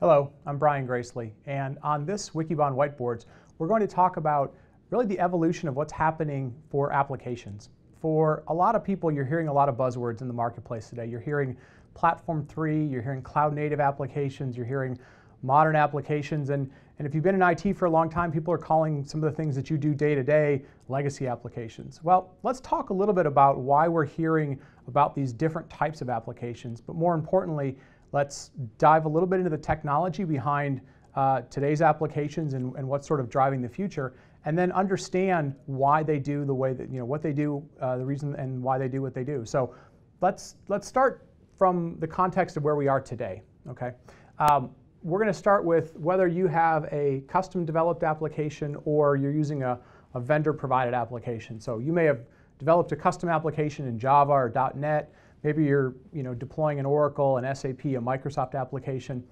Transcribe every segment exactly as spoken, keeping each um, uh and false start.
Hello, I'm Brian Gracely, and on this Wikibon Whiteboards, we're going to talk about really the evolution of what's happening for applications. For a lot of people, you're hearing a lot of buzzwords in the marketplace today. You're hearing Platform three, you're hearing Cloud Native applications, you're hearing modern applications, and, and if you've been in I T for a long time, people are calling some of the things that you do day to day legacy applications. Well, let's talk a little bit about why we're hearing about these different types of applications, but more importantly, let's dive a little bit into the technology behind uh, today's applications and, and what's sort of driving the future, and then understand why they do the way that, you know, what they do, uh, the reason and why they do what they do. So let's, let's start from the context of where we are today, okay? Um, we're going to start with whether you have a custom developed application or you're using a, a vendor provided application. So you may have developed a custom application in Java or dot net. Maybe you're you know, deploying an Oracle, an S A P, a Microsoft application.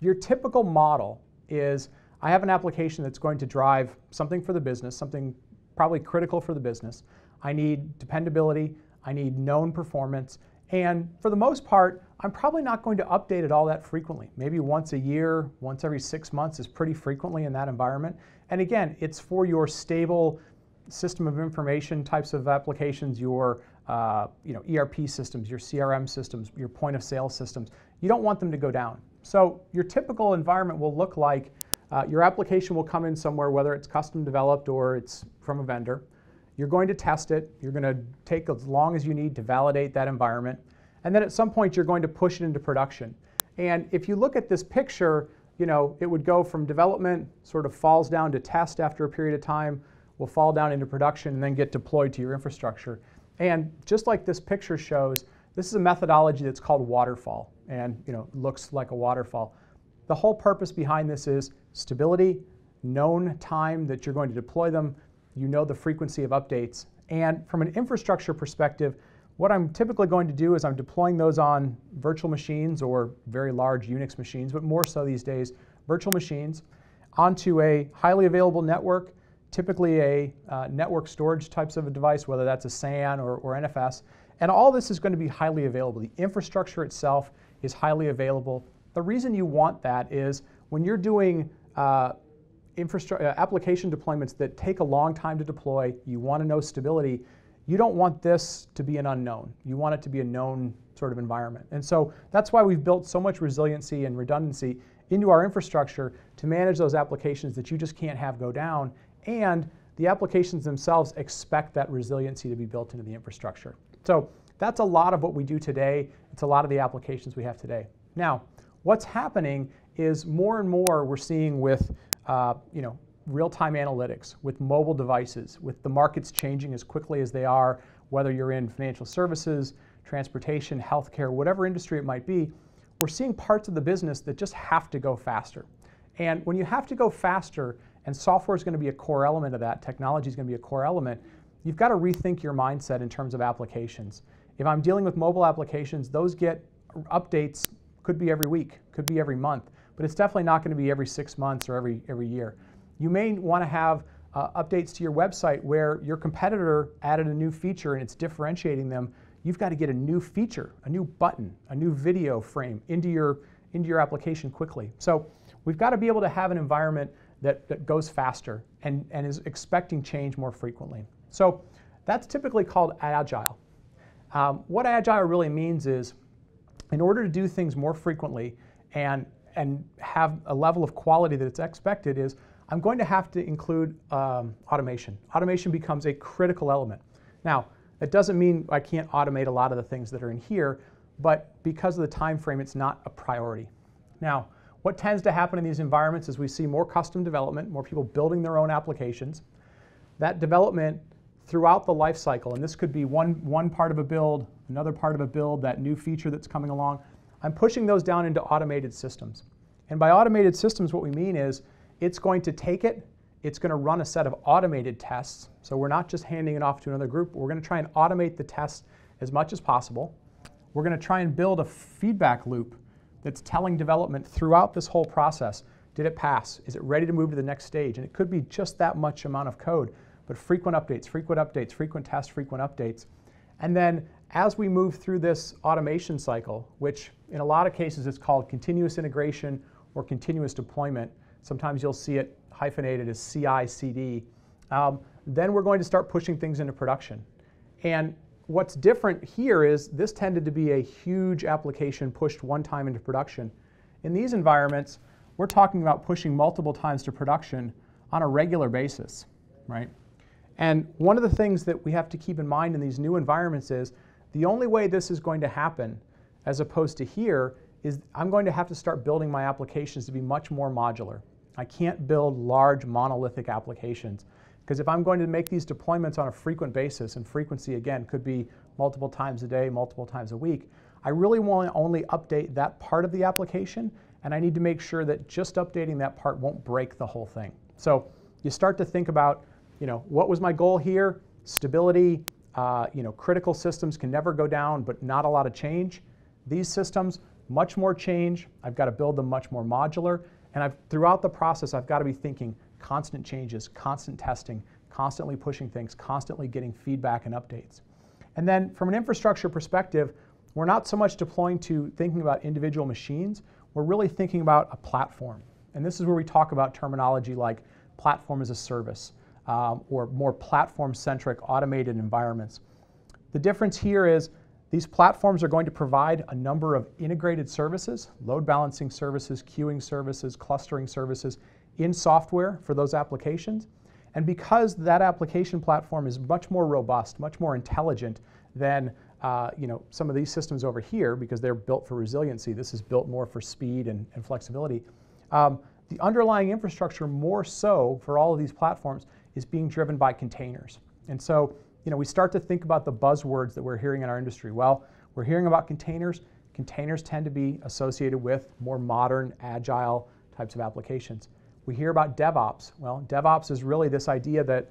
Your typical model is, I have an application that's going to drive something for the business, something probably critical for the business. I need dependability, I need known performance, and for the most part, I'm probably not going to update it all that frequently. Maybe once a year, once every six months is pretty frequently in that environment. And again, it's for your stable system of information types of applications, your Uh, you know, E R P systems, your C R M systems, your point of sale systems. You don't want them to go down. So your typical environment will look like uh, your application will come in somewhere, whether it's custom developed or it's from a vendor. You're going to test it. You're going to take as long as you need to validate that environment. And then at some point, you're going to push it into production. And if you look at this picture, you know, it would go from development, sort of falls down to test after a period of time, will fall down into production, and then get deployed to your infrastructure. And just like this picture shows, this is a methodology that's called waterfall, and you know, looks like a waterfall. The whole purpose behind this is stability, known time that you're going to deploy them, you know the frequency of updates. And from an infrastructure perspective, what I'm typically going to do is I'm deploying those on virtual machines or very large Unix machines, but more so these days, virtual machines, onto a highly available network, typically a uh, network storage types of a device, whether that's a SAN or, or N F S. And all this is going to be highly available. The infrastructure itself is highly available. The reason you want that is when you're doing uh, infrastructure application deployments that take a long time to deploy, you want to know stability, you don't want this to be an unknown. You want it to be a known sort of environment. And so that's why we've built so much resiliency and redundancy into our infrastructure to manage those applications that you just can't have go down. And the applications themselves expect that resiliency to be built into the infrastructure. So that's a lot of what we do today. It's a lot of the applications we have today. Now, what's happening is more and more we're seeing with uh, you know, real-time analytics, with mobile devices, with the markets changing as quickly as they are, whether you're in financial services, transportation, healthcare, whatever industry it might be, we're seeing parts of the business that just have to go faster. And when you have to go faster, and software is going to be a core element of that, technology is going to be a core element, you've got to rethink your mindset in terms of applications. If I'm dealing with mobile applications, those get updates, could be every week, could be every month, but it's definitely not going to be every six months or every, every year. You may want to have uh, updates to your website where your competitor added a new feature and it's differentiating them. You've got to get a new feature, a new button, a new video frame into your, into your application quickly. So we've got to be able to have an environment That, that goes faster and, and is expecting change more frequently. So that's typically called agile. Um, what agile really means is, in order to do things more frequently and, and have a level of quality that's expected is, I'm going to have to include um, automation. Automation becomes a critical element. Now, that doesn't mean I can't automate a lot of the things that are in here, but because of the time frame, it's not a priority. Now, what tends to happen in these environments is we see more custom development, more people building their own applications. That development throughout the life cycle, and this could be one, one part of a build, another part of a build, that new feature that's coming along, I'm pushing those down into automated systems. And by automated systems, what we mean is it's going to take it, it's going to run a set of automated tests, so we're not just handing it off to another group, we're going to try and automate the tests as much as possible. We're going to try and build a feedback loop that's telling development throughout this whole process, did it pass? Is it ready to move to the next stage? And it could be just that much amount of code, but frequent updates, frequent updates, frequent tests, frequent updates. And then as we move through this automation cycle, which in a lot of cases is called continuous integration or continuous deployment. Sometimes you'll see it hyphenated as C I C D. Um, then we're going to start pushing things into production. And what's different here is this tended to be a huge application pushed one time into production. In these environments, we're talking about pushing multiple times to production on a regular basis, right? And one of the things that we have to keep in mind in these new environments is the only way this is going to happen, as opposed to here, is I'm going to have to start building my applications to be much more modular. I can't build large monolithic applications, because if I'm going to make these deployments on a frequent basis, and frequency again could be multiple times a day, multiple times a week, I really want to only update that part of the application, and I need to make sure that just updating that part won't break the whole thing. So you start to think about, you know, what was my goal here? Stability, uh, you know, critical systems can never go down, but not a lot of change. These systems, much more change. I've got to build them much more modular. And I've, throughout the process, I've got to be thinking constant changes, constant testing, constantly pushing things, constantly getting feedback and updates. And then from an infrastructure perspective, we're not so much deploying to thinking about individual machines. We're really thinking about a platform. And this is where we talk about terminology like platform as a service, um, or more platform-centric automated environments. The difference here is these platforms are going to provide a number of integrated services, load balancing services, queuing services, clustering services in software for those applications. And because that application platform is much more robust, much more intelligent than uh, you know, some of these systems over here, because they're built for resiliency, this is built more for speed and, and flexibility. Um, the underlying infrastructure, more so for all of these platforms, is being driven by containers. And so, you know, we start to think about the buzzwords that we're hearing in our industry. Well, we're hearing about containers. Containers tend to be associated with more modern, agile types of applications. We hear about DevOps. Well, DevOps is really this idea that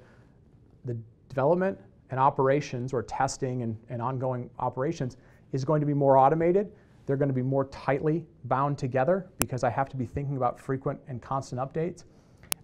the development and operations, or testing and, and ongoing operations, is going to be more automated. They're going to be more tightly bound together because I have to be thinking about frequent and constant updates.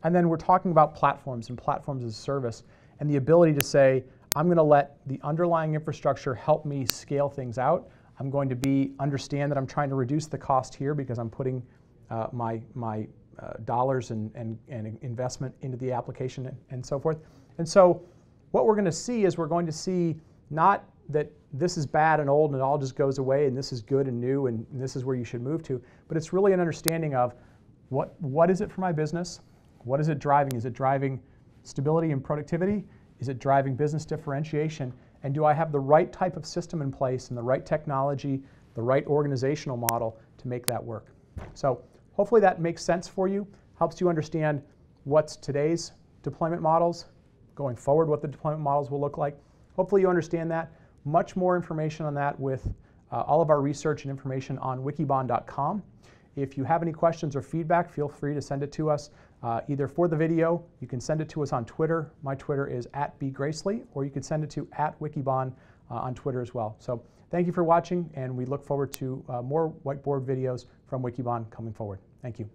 And then we're talking about platforms and platforms as a service and the ability to say, I'm going to let the underlying infrastructure help me scale things out. I'm going to be understand that I'm trying to reduce the cost here because I'm putting uh, my, my uh, dollars and, and, and investment into the application and, and so forth. And so what we're going to see is we're going to see not that this is bad and old and it all just goes away and this is good and new and this is where you should move to, but it's really an understanding of what, what is it for my business? What is it driving? Is it driving stability and productivity? Is it driving business differentiation? And do I have the right type of system in place and the right technology, the right organizational model to make that work? So hopefully that makes sense for you, helps you understand what's today's deployment models, going forward what the deployment models will look like. Hopefully you understand that. Much more information on that with uh, all of our research and information on wikibon dot com. If you have any questions or feedback, feel free to send it to us. Uh, either for the video, you can send it to us on Twitter. My Twitter is at b gracely, or you can send it to at wikibon uh, on Twitter as well. So thank you for watching, and we look forward to uh, more whiteboard videos from Wikibon coming forward. Thank you.